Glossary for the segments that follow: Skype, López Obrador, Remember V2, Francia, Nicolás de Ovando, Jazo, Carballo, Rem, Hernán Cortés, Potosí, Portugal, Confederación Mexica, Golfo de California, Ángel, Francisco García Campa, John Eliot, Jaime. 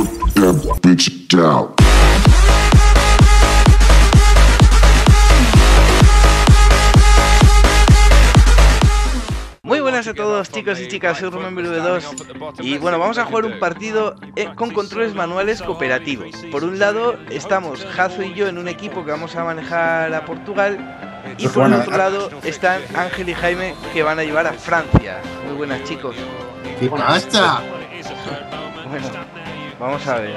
put that bitch down. Muy buenas a todos, chicos y chicas, soy Remember V2 y bueno, vamos a jugar un partido con controles manuales cooperativos. Por un lado estamos Jazo y yo en un equipo que vamos a manejar a Portugal. Y por otro lado están Ángel y Jaime, que van a llevar a Francia. Muy buenas, chicos. ¡Qué pasta! Bueno, vamos a ver.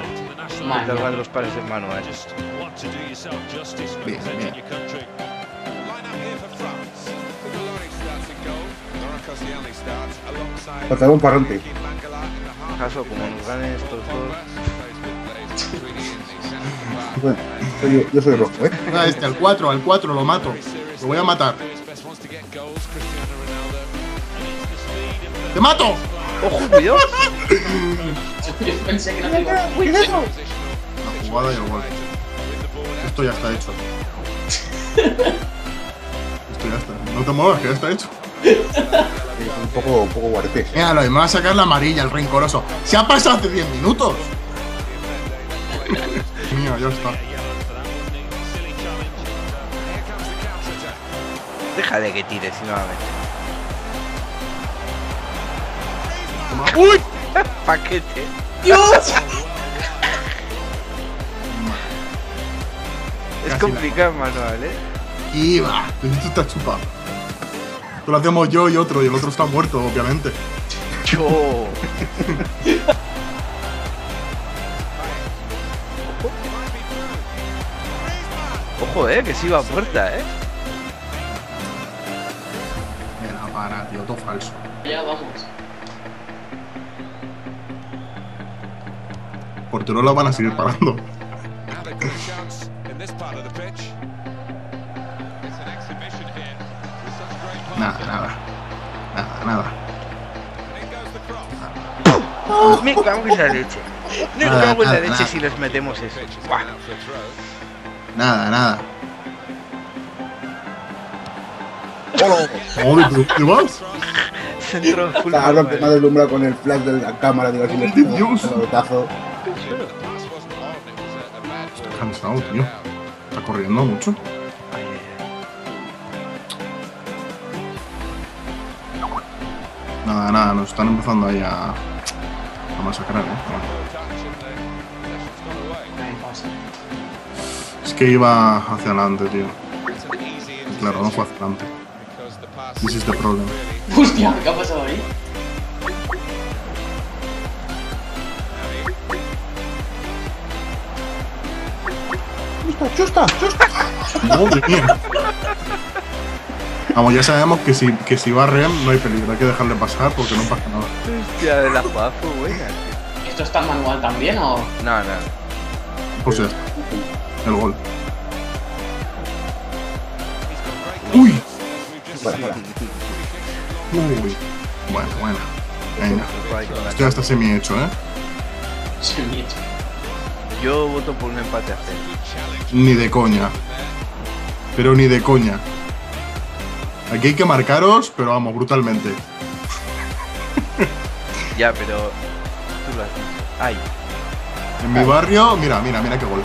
Mientras van los pares en manual. Bien, bien. Faltaba un parante. Caso, como nos ganen estos dos. Bueno, yo soy rojo, ¿eh? Ah, al 4 lo mato. Lo voy a matar. ¡Te mato! ¡Ojo, cuidado! Pensé que no tenía. ¡Cuidado! La jugada y el gol. Esto ya está hecho. Esto ya está. No te muevas, que ya está hecho. Un poco guarete. Míralo, y me va a sacar la amarilla, el rencoroso. ¡Se ha pasado hace 10 minutos! Mío, ya está. Deja de que tires y nuevamente. ¡Uy! ¡Paquete! ¡Dios! Es complicado el manual, ¿eh? ¡Iba! Esto está chupado. Esto lo hacemos yo y otro, y el otro está muerto, obviamente. ¡Yo! Ojo, que sí va a puerta, ¿eh? Para, tío, todo falso. Ya vamos. Porque no la van a seguir parando. Nada. Me cago en la leche. Me cago en la leche si les metemos eso. Buah. Nada. ¡Hola! ¡Hola! ¿Qué vas? Centro full. Ahora que me ha deslumbrado con el flash de la cámara. Digo, así me estoy cansado, tío. Está corriendo mucho. Nada, nos están empezando ahí a masacrar, Es que iba hacia adelante, tío. Claro, no fue hacia adelante. This is the problem. ¡Hostia! ¿Qué ha pasado ahí? ¡Chusta! ¡Madre mía! Vamos, ya sabemos que si va Rem no hay peligro. Hay que dejarle pasar porque no pasa nada. ¡Hostia, de la paz, güey! ¿Esto está manual también o...? No. Pues ya está. El gol. ¡Uy! Uy. Bueno. Venga. Esto ya está semi-hecho, ¿eh? Semi-hecho. Yo voto por un empate a cero. Ni de coña. Pero ni de coña. Aquí hay que marcaros, pero vamos, brutalmente. Ya, pero... Tú lo has dicho. Ay. En mi barrio... Mira qué gol.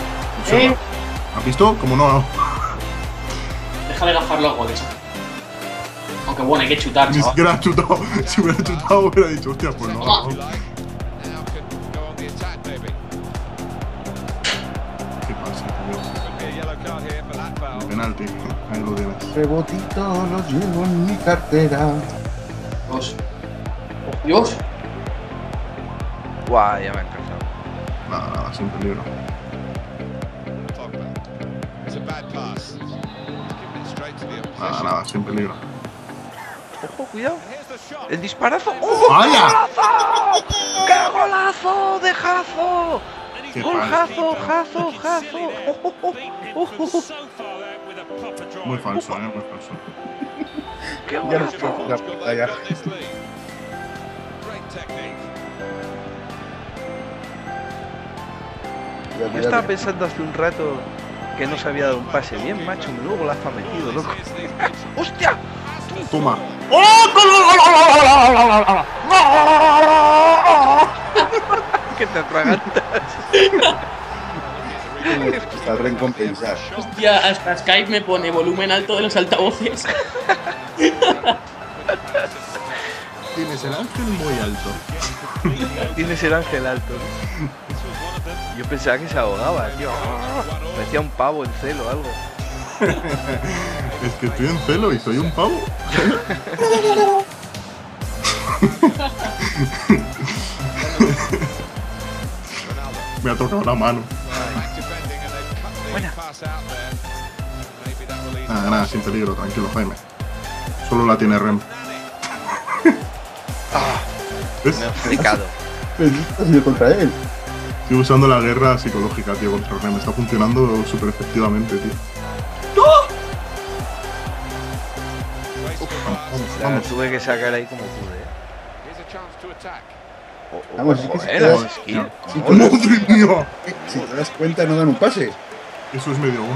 ¿Has visto? Como no. Deja de gafar los goles. Aunque bueno, hay que chutar, chaval. Ni siquiera has chutado. Si hubiera chutado, hubiera dicho, hostia, pues no. ¿Qué pasa, tío? Penalti. Ahí lo tienes. Rebotito los llevo en mi cartera. Dios. Guau, ya me han cansado. Nada, sin peligro. Nada, sin peligro. Ojo, cuidado. El disparazo. ¡Oh, vaya! ¡Qué golazo de Jazo! ¡Gol Jazo! ¡Oh! Muy falso, muy falso. ¡Qué golazo! Ya. Yo estaba pensando hace un rato que no se había dado un pase bien, macho. Y luego la ha metido, loco. ¡Hostia! Toma. ¡Oh! que te atragantas. Está recompensado. Hostia, hasta Skype me pone volumen alto de los altavoces. Tienes el ángel muy alto. Tienes el ángel alto, ¿no? Yo pensaba que se ahogaba, tío. Parecía un pavo en celo o algo. Es que estoy en celo y soy un pavo. Me ha tocado la mano. Buena. Nada, nada, sin peligro, tranquilo, Jaime. Solo la tiene Rem. Ah, me he explicado. ¿Estás yendo contra él? Estoy usando la guerra psicológica, tío, contra Rem. Está funcionando súper efectivamente, tío. ¡No! Vamos, claro, vamos. Tuve que sacar ahí como pude. Vamos, si te das cuenta, no dan un pase. Eso es medio bueno.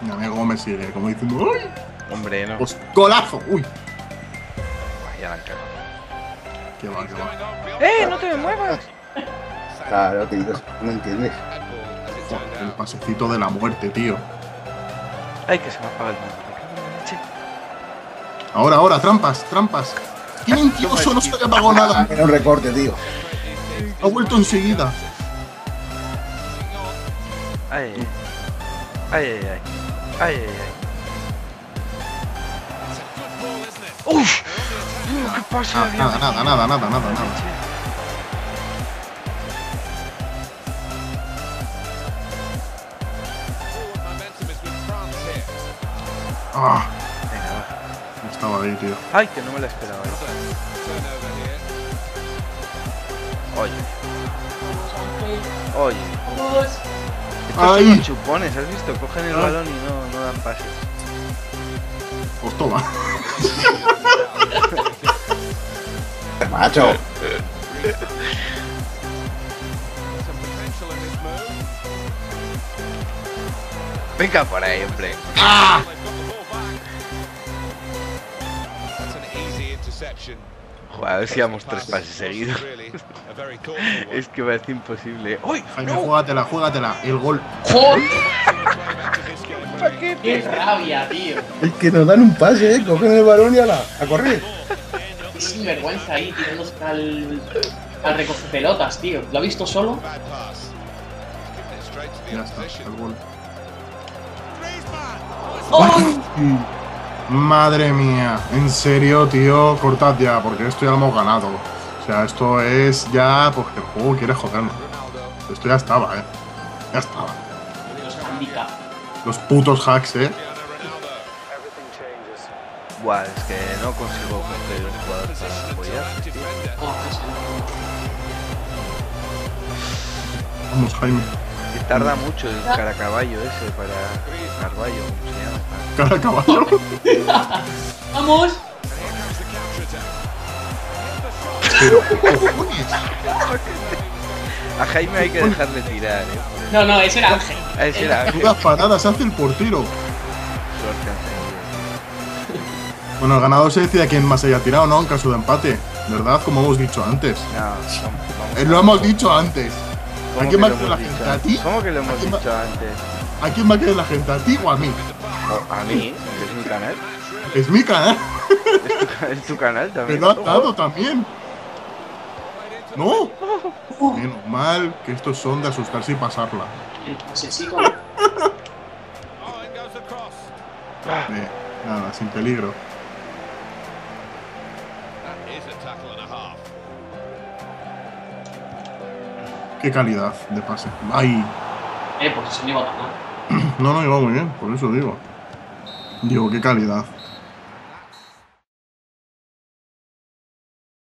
Mira, mira cómo me sigue, como diciendo ¡uy! Hombre, no. Pues, ¡golazo! ¡Uy! Vaya la cara. Qué va, qué va. ¡No te me muevas! Claro, tío, no entiendes. El pasecito de la muerte, tío. Ay, que se me apaga el mundo. Ahora, ahora, trampas, trampas. ¡Qué mentiroso! No se te apagó nada. Era un recorte, tío. Ha vuelto enseguida. Ay, ay, ay, ay, ay, ay, ay. ¡Uf! ¿Qué pasa? Nada, nada, nada, nada, nada, nada. Ah. No estaba ahí, tío. Ay, que no me la esperaba. Oye. Oye. Estos son chupones, ¿has visto? Cogen el balón y no dan pases. Pues toma. Macho. Venga por ahí, hombre. ¡Ah! Joder, a ver si damos 3 pases seguidos. Es que parece imposible. ¡Uy! Jaime, no, juégatela, juégatela. El gol. ¡Joder! ¡Qué rabia, tío! Es que nos dan un pase, cogen el balón y a correr. Qué sinvergüenza ahí, tirándonos al recoge pelotas, tío. ¿Lo ha visto solo? Ya está, el gol. ¡Oh! Madre mía, en serio, tío, cortad ya, porque esto ya lo hemos ganado. O sea, esto es ya, pues que el juego quiere jodernos. Esto ya estaba, ya estaba. Los putos hacks, Buah, es que no consigo coger el jugador para apoyar. Vamos, Jaime. Que tarda mucho el caracaballo ese para... Carballo, ¿cómo se llama? ¿Caracaballo? ¡Vamos! A Jaime hay que dejarle tirar, No, no, ese era Ángel. Ese era Ángel. Unas patadas hace el portero. Bueno, el ganador se decide quién más haya tirado, ¿no? En caso de empate, ¿verdad? Como hemos dicho antes. No, lo hemos dicho antes. ¿A quién va a quedar la gente? ¿A ti? ¿Cómo que lo hemos dicho antes? ¿A quién va a quedar la gente? ¿A ti o a mí? No, a mí, que es mi canal. Es mi canal. Es tu canal también. Pero ha dado también. ¡No! Menos mal que estos son de asustarse y pasarla. Nada, sin peligro. Qué calidad de pase. ¡Ay! Pues se me iba a tapar. No, no iba muy bien, por eso digo. Digo, qué calidad.